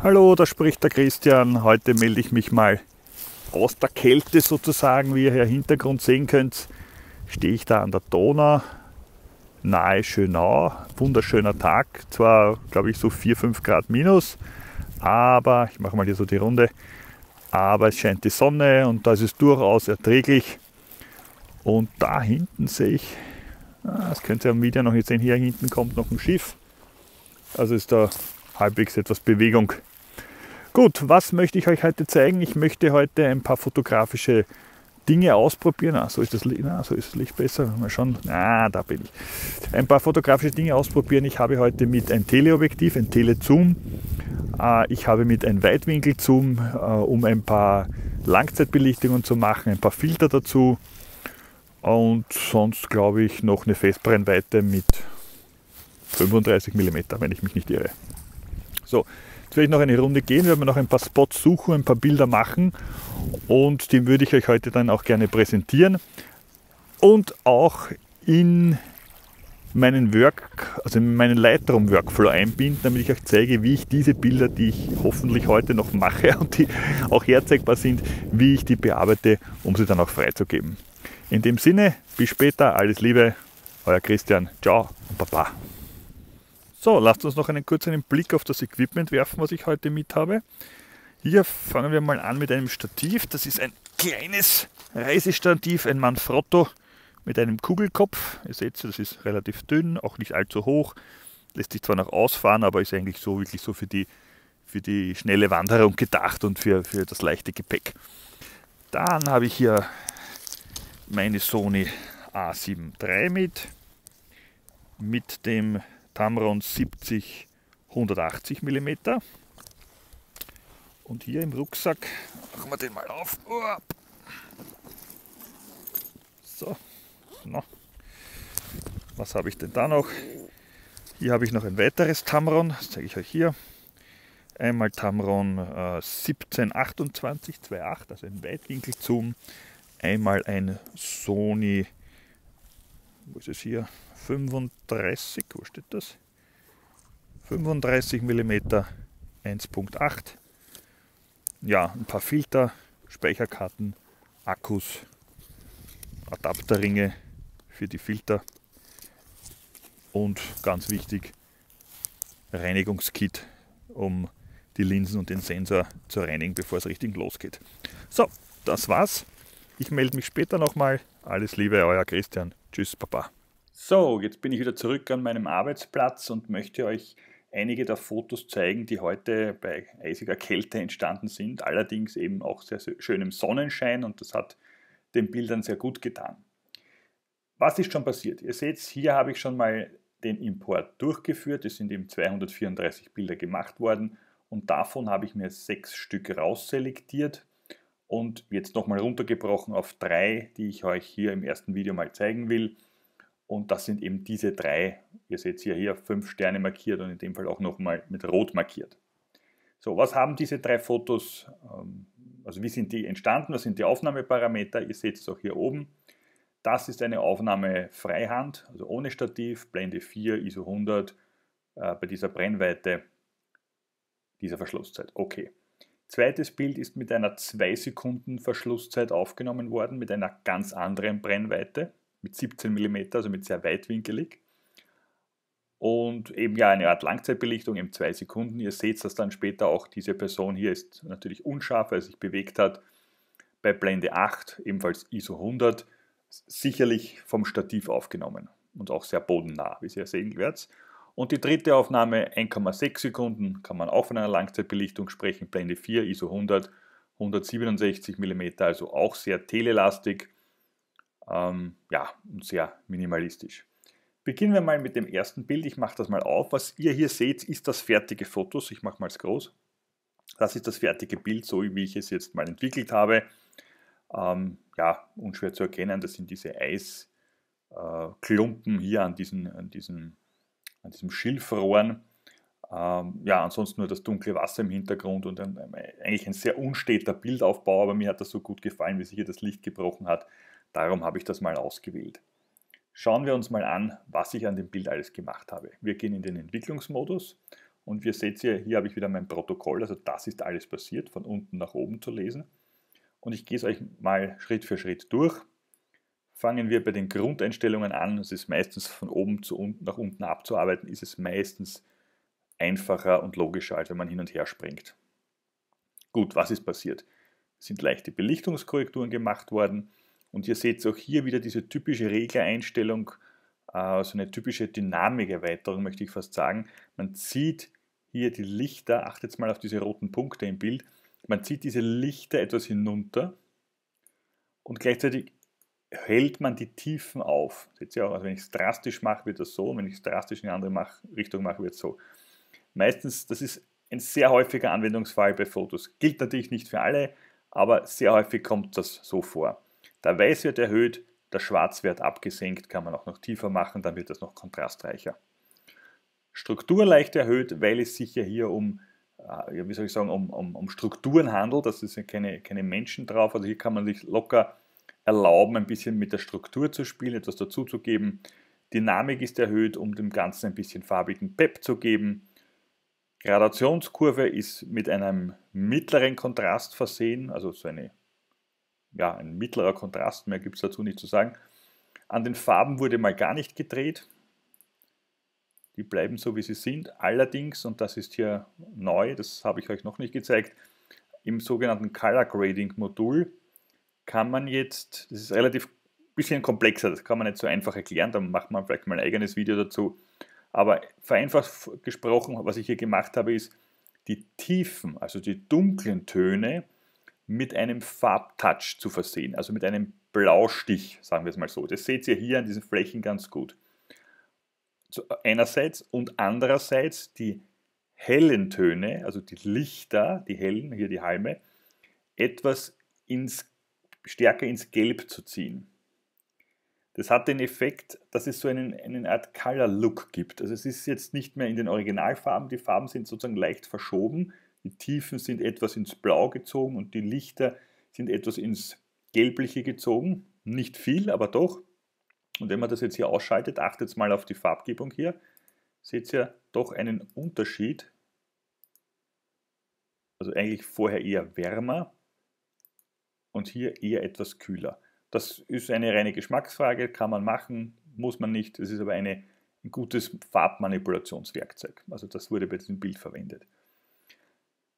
Hallo, da spricht der Christian. Heute melde ich mich mal aus der Kälte sozusagen. Wie ihr hier im Hintergrund sehen könnt, stehe ich da an der Donau, nahe Schönau. Wunderschöner Tag, zwar glaube ich so 4-5 Grad minus, aber ich mache mal hier so die Runde. Aber es scheint die Sonne und das ist durchaus erträglich. Und da hinten sehe ich, das könnt ihr am Video noch nicht sehen, hier hinten kommt noch ein Schiff. Also ist da halbwegs etwas Bewegung. Gut, was möchte ich euch heute zeigen? Ich möchte heute ein paar fotografische Dinge ausprobieren. Ah, so ist das Licht, na, so ist das Licht besser. Mal schauen. Ah, da bin ich. Ein paar fotografische Dinge ausprobieren. Ich habe heute mit ein Teleobjektiv, ein Telezoom. Ich habe mit ein Weitwinkelzoom, um ein paar Langzeitbelichtungen zu machen, ein paar Filter dazu. Und sonst glaube ich noch eine Festbrennweite mit 35 mm, wenn ich mich nicht irre. So, jetzt werde ich noch eine Runde gehen, werden wir noch ein paar Spots suchen, ein paar Bilder machen und den würde ich euch heute dann auch gerne präsentieren und auch in meinen Lightroom Workflow einbinden, damit ich euch zeige, wie ich diese Bilder, die ich hoffentlich heute noch mache und die auch herzeigbar sind, wie ich die bearbeite, um sie dann auch freizugeben. In dem Sinne, bis später, alles Liebe, euer Christian, ciao und baba. So, lasst uns noch einen kurzen Blick auf das Equipment werfen, was ich heute mit habe. Hier fangen wir mal an mit einem Stativ. Das ist ein kleines Reisestativ, ein Manfrotto mit einem Kugelkopf. Ihr seht, das ist relativ dünn, auch nicht allzu hoch. Lässt sich zwar noch ausfahren, aber ist eigentlich so wirklich so für die schnelle Wanderung gedacht und für das leichte Gepäck. Dann habe ich hier meine Sony A7 III mit dem Tamron 70-180 mm. Und hier im Rucksack, machen wir den mal auf. So, na. Was habe ich denn da noch? Hier habe ich noch ein weiteres Tamron, das zeige ich euch hier. Einmal Tamron 17-28-28, also ein Weitwinkelzoom. Einmal ein Sony, wo ist es hier, 35, wo steht das? 35 mm 1.8. Ja, ein paar Filter, Speicherkarten, Akkus, Adapterringe für die Filter und ganz wichtig, Reinigungskit, um die Linsen und den Sensor zu reinigen, bevor es richtig losgeht. So, das war's. Ich melde mich später nochmal. Alles Liebe, euer Christian. Tschüss, Papa. So, jetzt bin ich wieder zurück an meinem Arbeitsplatz und möchte euch einige der Fotos zeigen, die heute bei eisiger Kälte entstanden sind. Allerdings eben auch sehr schön im Sonnenschein und das hat den Bildern sehr gut getan. Was ist schon passiert? Ihr seht, hier habe ich schon mal den Import durchgeführt. Es sind eben 234 Bilder gemacht worden und davon habe ich mir 6 Stück rausselektiert. Und jetzt nochmal runtergebrochen auf 3, die ich euch hier im ersten Video mal zeigen will. Und das sind eben diese 3. Ihr seht hier 5 Sterne markiert und in dem Fall auch nochmal mit Rot markiert. So, was haben diese 3 Fotos, also wie sind die entstanden, was sind die Aufnahmeparameter? Ihr seht es auch hier oben. Das ist eine Aufnahme Freihand, also ohne Stativ, Blende 4, ISO 100, bei dieser Brennweite, dieser Verschlusszeit. Okay. Zweites Bild ist mit einer 2 Sekunden Verschlusszeit aufgenommen worden, mit einer ganz anderen Brennweite, mit 17 mm, also mit sehr weitwinkelig. Und eben ja eine Art Langzeitbelichtung, eben 2 Sekunden. Ihr seht, dass dann später auch diese Person hier ist natürlich unscharf, weil sie sich bewegt hat. Bei Blende 8, ebenfalls ISO 100, sicherlich vom Stativ aufgenommen und auch sehr bodennah, wie ihr sehen werdet. Und die dritte Aufnahme, 1,6 Sekunden, kann man auch von einer Langzeitbelichtung sprechen, Blende 4, ISO 100, 167 mm, also auch sehr telelastig, ja, und sehr minimalistisch. Beginnen wir mal mit dem ersten Bild, ich mache das mal auf. Was ihr hier seht, ist das fertige Foto, ich mache mal es groß. Das ist das fertige Bild, so wie ich es jetzt mal entwickelt habe. Ja, unschwer zu erkennen, das sind diese Eisklumpen hier an diesem Schilfrohren, ja, ansonsten nur das dunkle Wasser im Hintergrund und eigentlich ein sehr unsteter Bildaufbau, aber mir hat das so gut gefallen, wie sich hier das Licht gebrochen hat, darum habe ich das mal ausgewählt. Schauen wir uns mal an, was ich an dem Bild alles gemacht habe. Wir gehen in den Entwicklungsmodus Und wie ihr seht, hier habe ich wieder mein Protokoll, also das ist alles passiert, von unten nach oben zu lesen. Und ich gehe es euch mal Schritt für Schritt durch. Fangen wir bei den Grundeinstellungen an. Es ist meistens von oben zu unten nach unten abzuarbeiten, ist es meistens einfacher und logischer, als wenn man hin und her springt. Gut, was ist passiert? Es sind leichte Belichtungskorrekturen gemacht worden. Und ihr seht auch hier wieder diese typische Reglereinstellung, so eine typische Dynamikerweiterung, möchte ich fast sagen. Man zieht hier die Lichter, achtet jetzt mal auf diese roten Punkte im Bild, man zieht diese Lichter etwas hinunter und gleichzeitig hält man die Tiefen auf. Seht ihr auch, also wenn ich es drastisch mache, wird das so, und wenn ich es drastisch in eine andere Richtung mache, wird es so. Meistens, das ist ein sehr häufiger Anwendungsfall bei Fotos. Gilt natürlich nicht für alle, aber sehr häufig kommt das so vor. Der Weiß wird erhöht, der Schwarz wird abgesenkt, kann man auch noch tiefer machen, dann wird das noch kontrastreicher. Struktur leicht erhöht, weil es sich ja hier um Strukturen handelt, das ist ja keine Menschen drauf, also hier kann man sich locker erlauben, ein bisschen mit der Struktur zu spielen, etwas dazuzugeben. Dynamik ist erhöht, um dem Ganzen ein bisschen farbigen Pep zu geben. Gradationskurve ist mit einem mittleren Kontrast versehen, also so eine, ja, ein mittlerer Kontrast, mehr gibt es dazu nicht zu sagen. An den Farben wurde mal gar nicht gedreht. Die bleiben so, wie sie sind. Allerdings, und das ist hier neu, das habe ich euch noch nicht gezeigt, im sogenannten Color Grading Modul kann man jetzt, das ist relativ ein bisschen komplexer, das kann man nicht so einfach erklären, da macht man vielleicht mal ein eigenes Video dazu. Aber vereinfacht gesprochen, was ich hier gemacht habe, ist die Tiefen, also die dunklen Töne, mit einem Farbtouch zu versehen, also mit einem Blaustich, sagen wir es mal so. Das seht ihr hier an diesen Flächen ganz gut. So, einerseits und andererseits die hellen Töne, also die Lichter, die hellen, hier die Halme, etwas stärker ins Gelb zu ziehen. Das hat den Effekt, dass es so eine Art Color-Look gibt. Also es ist jetzt nicht mehr in den Originalfarben, die Farben sind sozusagen leicht verschoben, die Tiefen sind etwas ins Blau gezogen und die Lichter sind etwas ins Gelbliche gezogen. Nicht viel, aber doch. Und wenn man das jetzt hier ausschaltet, achtet mal auf die Farbgebung hier, seht ihr doch einen Unterschied. Also eigentlich vorher eher wärmer und hier eher etwas kühler. Das ist eine reine Geschmacksfrage, kann man machen, muss man nicht. Es ist aber ein gutes Farbmanipulationswerkzeug. Also das wurde bei diesem Bild verwendet.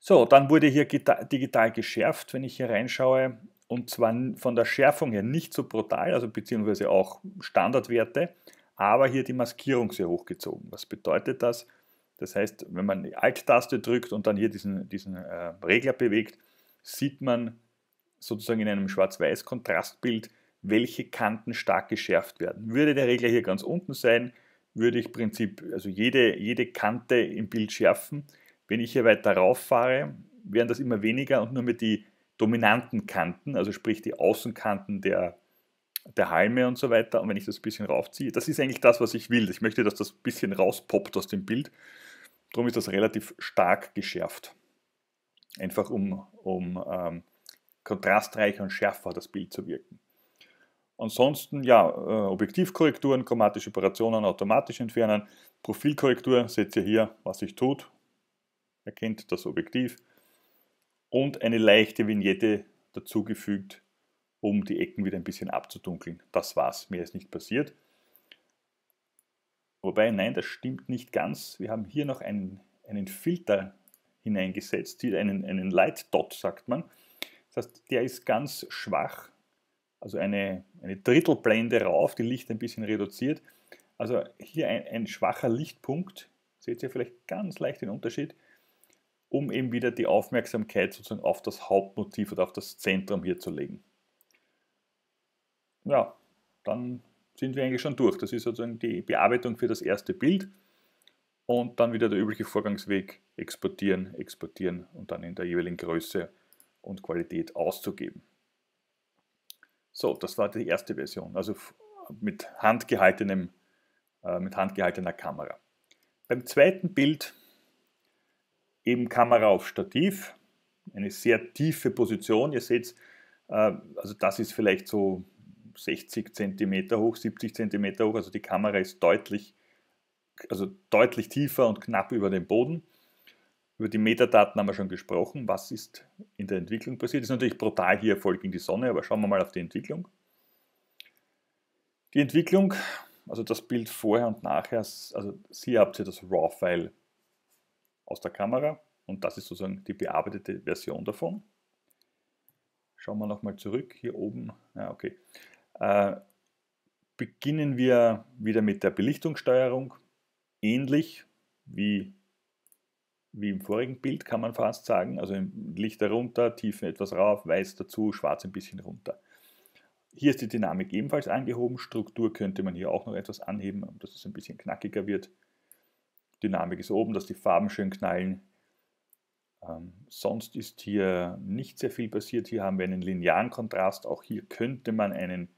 So, dann wurde hier digital geschärft, wenn ich hier reinschaue, und zwar von der Schärfung her nicht so brutal, also beziehungsweise auch Standardwerte, aber hier die Maskierung sehr hochgezogen. Was bedeutet das? Das heißt, wenn man die Alt-Taste drückt und dann hier diesen Regler bewegt, sieht man sozusagen in einem Schwarz-Weiß-Kontrastbild, welche Kanten stark geschärft werden. Würde der Regler hier ganz unten sein, würde ich im Prinzip also jede Kante im Bild schärfen. Wenn ich hier weiter rauf fahre, werden das immer weniger und nur mehr die dominanten Kanten, also sprich die Außenkanten der Halme und so weiter. Und wenn ich das ein bisschen raufziehe, das ist eigentlich das, was ich will. Ich möchte, dass das ein bisschen rauspoppt aus dem Bild. Darum ist das relativ stark geschärft. Einfach um kontrastreicher und schärfer das Bild zu wirken. Ansonsten, ja, Objektivkorrekturen, chromatische Operationen, automatisch entfernen, Profilkorrektur, seht ihr hier, was sich tut. Erkennt das Objektiv und eine leichte Vignette dazugefügt, um die Ecken wieder ein bisschen abzudunkeln. Das war's, mehr ist nicht passiert. Wobei, nein, das stimmt nicht ganz. Wir haben hier noch einen Filter hineingesetzt, einen Light Dot, sagt man. Das heißt, der ist ganz schwach, also eine Drittelblende rauf, die Licht ein bisschen reduziert. Also hier ein schwacher Lichtpunkt, seht ihr vielleicht ganz leicht den Unterschied, um eben wieder die Aufmerksamkeit sozusagen auf das Hauptmotiv oder auf das Zentrum hier zu legen. Ja, dann sind wir eigentlich schon durch. Das ist sozusagen die Bearbeitung für das erste Bild und dann wieder der übliche Vorgangsweg, exportieren, exportieren und dann in der jeweiligen Größe und Qualität auszugeben. So, das war die erste Version, also mit handgehaltener Kamera. Beim zweiten Bild eben Kamera auf Stativ, eine sehr tiefe Position, ihr seht, also das ist vielleicht so 60 cm hoch, 70 cm hoch, also die Kamera ist deutlich tiefer und knapp über dem Boden Über die Metadaten haben wir schon gesprochen. Was ist in der Entwicklung passiert? Das ist natürlich brutal hier voll gegen die Sonne, aber schauen wir mal auf die Entwicklung. Die Entwicklung, also das Bild vorher und nachher, also hier habt ihr das RAW-File aus der Kamera und das ist sozusagen die bearbeitete Version davon. Schauen wir nochmal zurück, hier oben, ja, okay. Beginnen wir wieder mit der Belichtungssteuerung, ähnlich wie im vorigen Bild, kann man fast sagen. Also Licht herunter, Tiefen etwas rauf, Weiß dazu, Schwarz ein bisschen runter. Hier ist die Dynamik ebenfalls angehoben. Struktur könnte man hier auch noch etwas anheben, dass es ein bisschen knackiger wird. Dynamik ist oben, dass die Farben schön knallen. Sonst ist hier nicht sehr viel passiert. Hier haben wir einen linearen Kontrast. Auch hier könnte man einen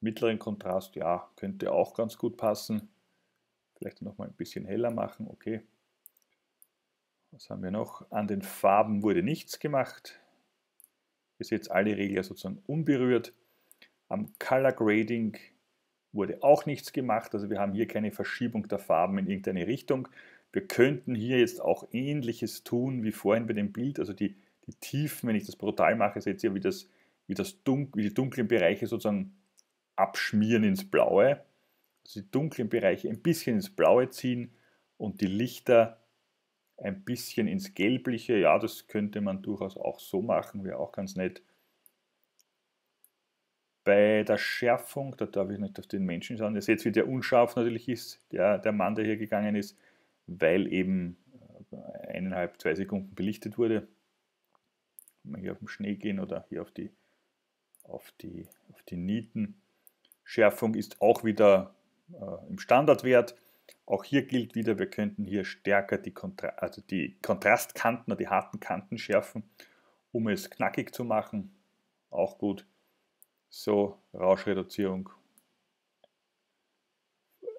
mittleren Kontrast, ja, könnte auch ganz gut passen. Vielleicht nochmal ein bisschen heller machen, okay. Was haben wir noch? An den Farben wurde nichts gemacht. Ihr seht alle Regler sozusagen unberührt. Am Color Grading wurde auch nichts gemacht. Also wir haben hier keine Verschiebung der Farben in irgendeine Richtung. Wir könnten hier jetzt auch Ähnliches tun wie vorhin bei dem Bild. Also die Tiefen, wenn ich das brutal mache, seht ihr, wie die dunklen Bereiche sozusagen abschmieren ins Blaue. Also die dunklen Bereiche ein bisschen ins Blaue ziehen und die Lichter ein bisschen ins Gelbliche, ja, das könnte man durchaus auch so machen, wäre auch ganz nett. Bei der Schärfung, da darf ich nicht auf den Menschen schauen, ihr seht, wie der unscharf natürlich ist, der Mann, der hier gegangen ist, weil eben 1,5, 2 Sekunden belichtet wurde. Wenn wir hier auf den Schnee gehen oder hier auf die Nieten. Schärfung ist auch wieder im Standardwert. Auch hier gilt wieder, wir könnten hier stärker die Kontrastkanten oder die harten Kanten schärfen, um es knackig zu machen. Auch gut. So, Rauschreduzierung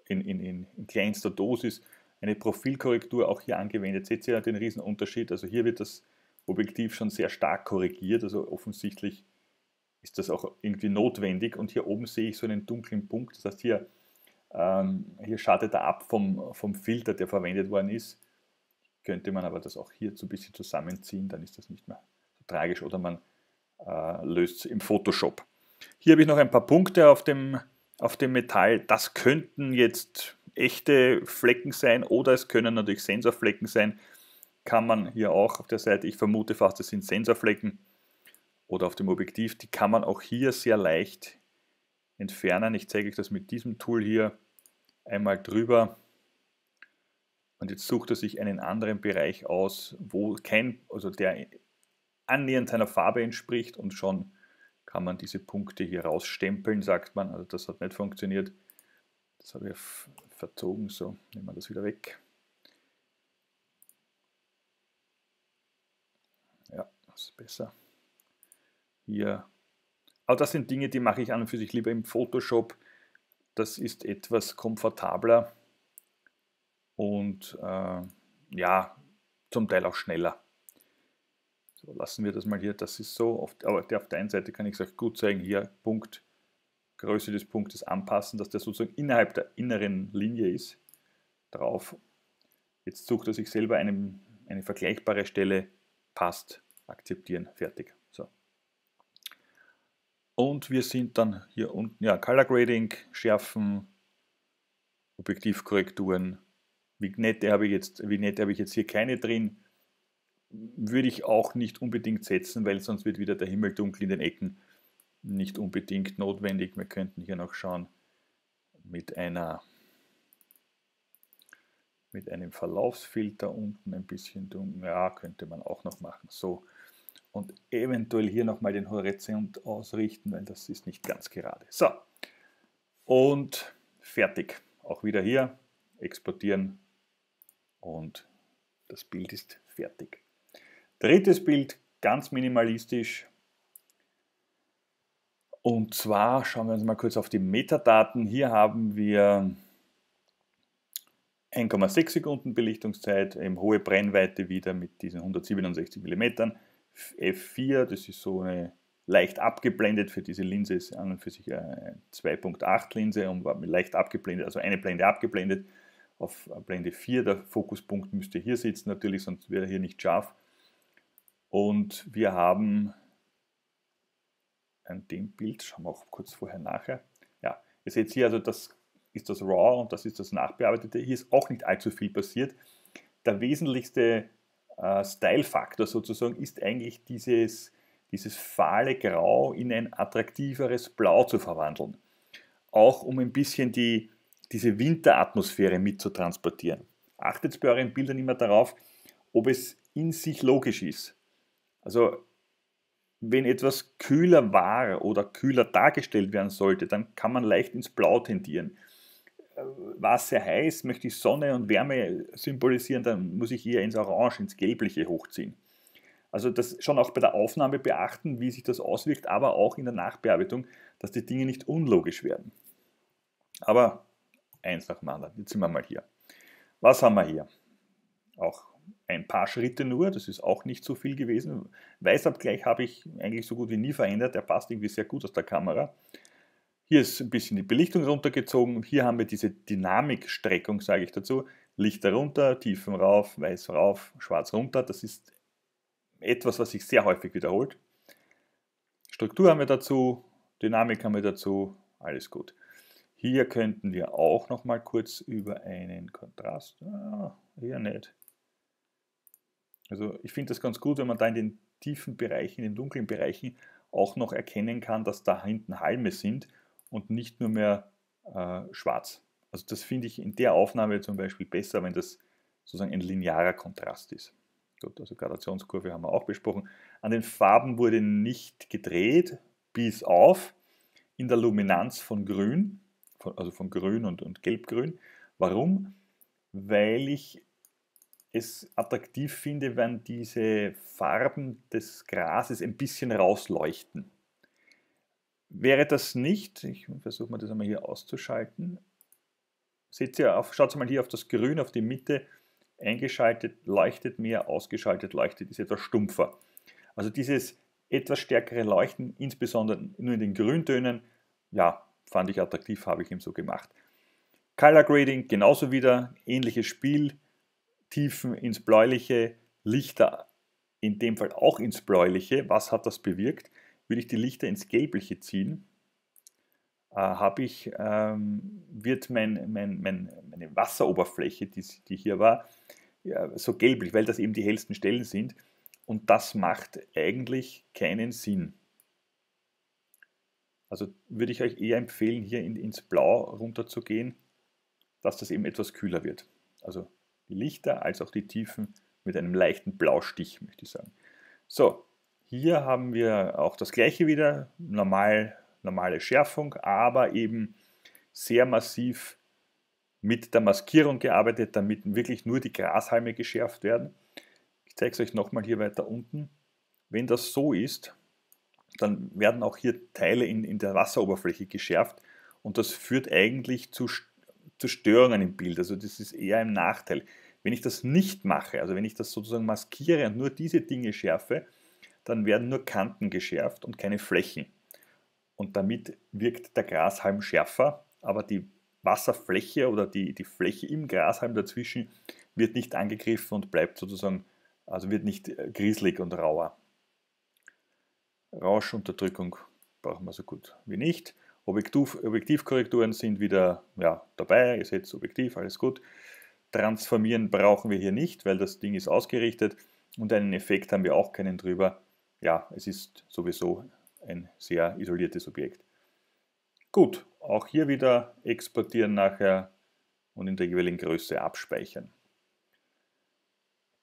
in kleinster Dosis. Eine Profilkorrektur auch hier angewendet. Seht ihr den riesen Unterschied? Also hier wird das Objektiv schon sehr stark korrigiert. Also offensichtlich ist das auch irgendwie notwendig. Und hier oben sehe ich so einen dunklen Punkt. Das heißt, hier schadet er ab vom Filter, der verwendet worden ist. Könnte man aber das auch hier so ein bisschen zusammenziehen, dann ist das nicht mehr so tragisch. Oder man löst es im Photoshop. Hier habe ich noch ein paar Punkte auf dem Metall. Das könnten jetzt echte Flecken sein oder es können natürlich Sensorflecken sein. Kann man hier auch auf der Seite, ich vermute fast, das sind Sensorflecken. Oder auf dem Objektiv, die kann man auch hier sehr leicht entfernen. Ich zeige euch das mit diesem Tool hier. Einmal drüber und jetzt sucht er sich einen anderen Bereich aus, wo der annähernd seiner Farbe entspricht und schon kann man diese Punkte hier rausstempeln, sagt man. Also das hat nicht funktioniert. Das habe ich verzogen, so nehmen wir das wieder weg. Ja, das ist besser. Hier. Aber das sind Dinge, die mache ich an und für sich lieber im Photoshop. Das ist etwas komfortabler und ja, zum Teil auch schneller. So, lassen wir das mal hier, das ist so oft, aber auf der einen Seite kann ich es euch gut zeigen, hier Punkt, Größe des Punktes anpassen, dass der sozusagen innerhalb der inneren Linie ist, drauf. Jetzt sucht er sich selber eine vergleichbare Stelle, passt, akzeptieren, fertig. So. Und wir sind dann hier unten, ja, Color Grading, Schärfen, Objektivkorrekturen, Vignette habe ich jetzt, hier keine drin, würde ich auch nicht unbedingt setzen, weil sonst wird wieder der Himmel dunkel in den Ecken, nicht unbedingt notwendig. Wir könnten hier noch schauen mit einem Verlaufsfilter unten ein bisschen dunkel, ja, könnte man auch noch machen, so. Und eventuell hier nochmal den Horizont ausrichten, weil das ist nicht ganz gerade. So, und fertig. Auch wieder hier exportieren und das Bild ist fertig. Drittes Bild, ganz minimalistisch. Und zwar schauen wir uns mal kurz auf die Metadaten. Hier haben wir 1,6 Sekunden Belichtungszeit, eben hohe Brennweite wieder mit diesen 167 mm. F4, das ist so eine leicht abgeblendet, für diese Linse ist an und für sich eine 2.8 Linse und war leicht abgeblendet, also eine Blende abgeblendet. auf Blende 4. Der Fokuspunkt müsste hier sitzen natürlich, sonst wäre er hier nicht scharf. Und wir haben an dem Bild, schauen wir auch kurz vorher nachher. Ja, ihr seht hier, also das ist das RAW und das ist das Nachbearbeitete. Hier ist auch nicht allzu viel passiert. Der wesentlichste Style-Faktor sozusagen ist eigentlich dieses fahle Grau in ein attraktiveres Blau zu verwandeln. Auch um ein bisschen diese Winteratmosphäre mitzutransportieren. Achtet bei euren Bildern immer darauf, ob es in sich logisch ist. Also wenn etwas kühler war oder kühler dargestellt werden sollte, dann kann man leicht ins Blau tendieren. War es sehr heiß, möchte ich Sonne und Wärme symbolisieren, dann muss ich eher ins Orange, ins Gelbliche hochziehen. Also das schon auch bei der Aufnahme beachten, wie sich das auswirkt, aber auch in der Nachbearbeitung, dass die Dinge nicht unlogisch werden. Aber eins nach dem anderen. Jetzt sind wir mal hier. Was haben wir hier? Auch ein paar Schritte nur, das ist auch nicht so viel gewesen. Weißabgleich habe ich eigentlich so gut wie nie verändert, der passt irgendwie sehr gut aus der Kamera. Hier ist ein bisschen die Belichtung runtergezogen. Hier haben wir diese Dynamikstreckung, sage ich dazu. Licht darunter, Tiefen rauf, Weiß rauf, Schwarz runter. Das ist etwas, was sich sehr häufig wiederholt. Struktur haben wir dazu, Dynamik haben wir dazu, alles gut. Hier könnten wir auch noch mal kurz über einen Kontrast, eher nicht. Also ich finde das ganz gut, wenn man da in den tiefen Bereichen, in den dunklen Bereichen auch noch erkennen kann, dass da hinten Halme sind und nicht nur mehr schwarz. Also das finde ich in der Aufnahme zum Beispiel besser, wenn das sozusagen ein linearer Kontrast ist. Gut, also Gradationskurve haben wir auch besprochen. An den Farben wurde nicht gedreht, bis auf in der Luminanz von Grün, also von Grün und Gelbgrün. Warum? Weil ich es attraktiv finde, wenn diese Farben des Grases ein bisschen rausleuchten. Wäre das nicht, ich versuche mal das einmal hier auszuschalten, seht ihr, schaut mal hier auf das Grün, auf die Mitte, eingeschaltet leuchtet mehr, ausgeschaltet leuchtet, ist etwas stumpfer. Also dieses etwas stärkere Leuchten, insbesondere nur in den Grüntönen, ja, fand ich attraktiv, habe ich ihm so gemacht. Color Grading, genauso wieder, ähnliches Spiel, Tiefen ins Bläuliche, Lichter in dem Fall auch ins Bläuliche. Was hat das bewirkt? Würde ich die Lichter ins Gelbliche ziehen, wird meine Wasseroberfläche, die hier war, ja, so gelblich, weil das eben die hellsten Stellen sind. Und das macht eigentlich keinen Sinn. Also würde ich euch eher empfehlen, hier ins Blau runterzugehen, dass das eben etwas kühler wird. Also die Lichter als auch die Tiefen mit einem leichten Blaustich, möchte ich sagen. So, hier haben wir auch das gleiche wieder, normale Schärfung, aber eben sehr massiv mit der Maskierung gearbeitet, damit wirklich nur die Grashalme geschärft werden. Ich zeige es euch nochmal hier weiter unten. Wenn das so ist, dann werden auch hier Teile in der Wasseroberfläche geschärft und das führt eigentlich zu Störungen im Bild, also das ist eher ein Nachteil. Wenn ich das nicht mache, also wenn ich das sozusagen maskiere und nur diese Dinge schärfe, dann werden nur Kanten geschärft und keine Flächen. Und damit wirkt der Grashalm schärfer, aber die Wasserfläche oder die Fläche im Grashalm dazwischen wird nicht angegriffen und bleibt sozusagen, also wird nicht grieselig und rauer. Rauschunterdrückung brauchen wir so gut wie nicht. Objektivkorrekturen sind wieder dabei, ihr seht, Objektiv, alles gut. Transformieren brauchen wir hier nicht, weil das Ding ist ausgerichtet und einen Effekt haben wir auch keinen drüber. Ja, es ist sowieso ein sehr isoliertes Objekt. Gut, auch hier wieder exportieren nachher und in der jeweiligen Größe abspeichern.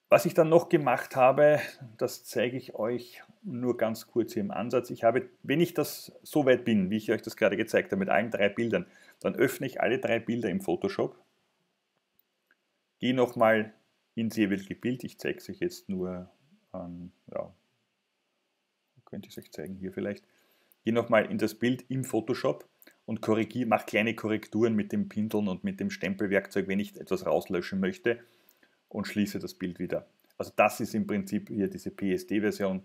Was ich dann noch gemacht habe, das zeige ich euch nur ganz kurz hier im Ansatz. Ich habe, wenn ich das so weit bin, wie ich euch das gerade gezeigt habe, mit allen drei Bildern, dann öffne ich alle drei Bilder im Photoshop, gehe nochmal ins jeweilige Bild. Ich zeige es euch jetzt nur, könnte ich es euch zeigen, hier vielleicht. Gehe nochmal in das Bild im Photoshop und korrigiere, mache kleine Korrekturen mit dem Pinseln und mit dem Stempelwerkzeug, wenn ich etwas rauslöschen möchte. Und schließe das Bild wieder. Also das ist im Prinzip hier diese PSD-Version,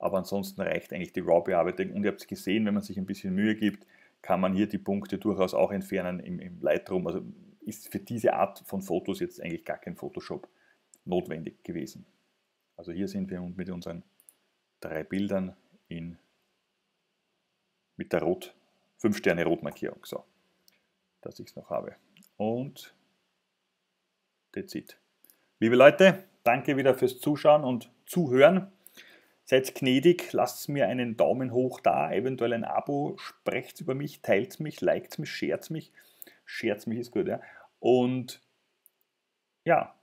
aber ansonsten reicht eigentlich die RAW-Bearbeitung. Und ihr habt es gesehen, wenn man sich ein bisschen Mühe gibt, kann man hier die Punkte durchaus auch entfernen im Lightroom. Also ist für diese Art von Fotos jetzt eigentlich gar kein Photoshop notwendig gewesen. Also hier sind wir mit unseren 3 Bildern mit der 5-Sterne-Rotmarkierung, so, dass ich es noch habe. Und that's it. Liebe Leute, danke wieder fürs Zuschauen und Zuhören. Seid gnädig, lasst mir einen Daumen hoch da, eventuell ein Abo, sprecht über mich, teilt mich, liked mich, shared mich. Shared mich ist gut, ja. Und ja,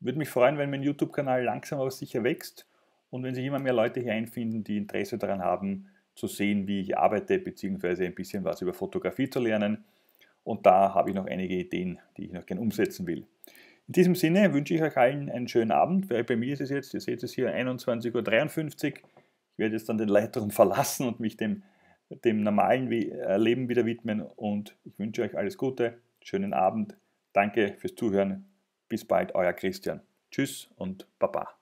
würde mich freuen, wenn mein YouTube-Kanal langsam aber sicher wächst und wenn sich immer mehr Leute hier einfinden, die Interesse daran haben, zu sehen, wie ich arbeite, beziehungsweise ein bisschen was über Fotografie zu lernen. Und da habe ich noch einige Ideen, die ich noch gerne umsetzen will. In diesem Sinne wünsche ich euch allen einen schönen Abend. Bei mir ist es jetzt, ihr seht es hier, 21:53 Uhr. Ich werde jetzt dann den Lightroom verlassen und mich dem normalen Leben wieder widmen. Und ich wünsche euch alles Gute, schönen Abend. Danke fürs Zuhören. Bis bald, euer Christian. Tschüss und Baba.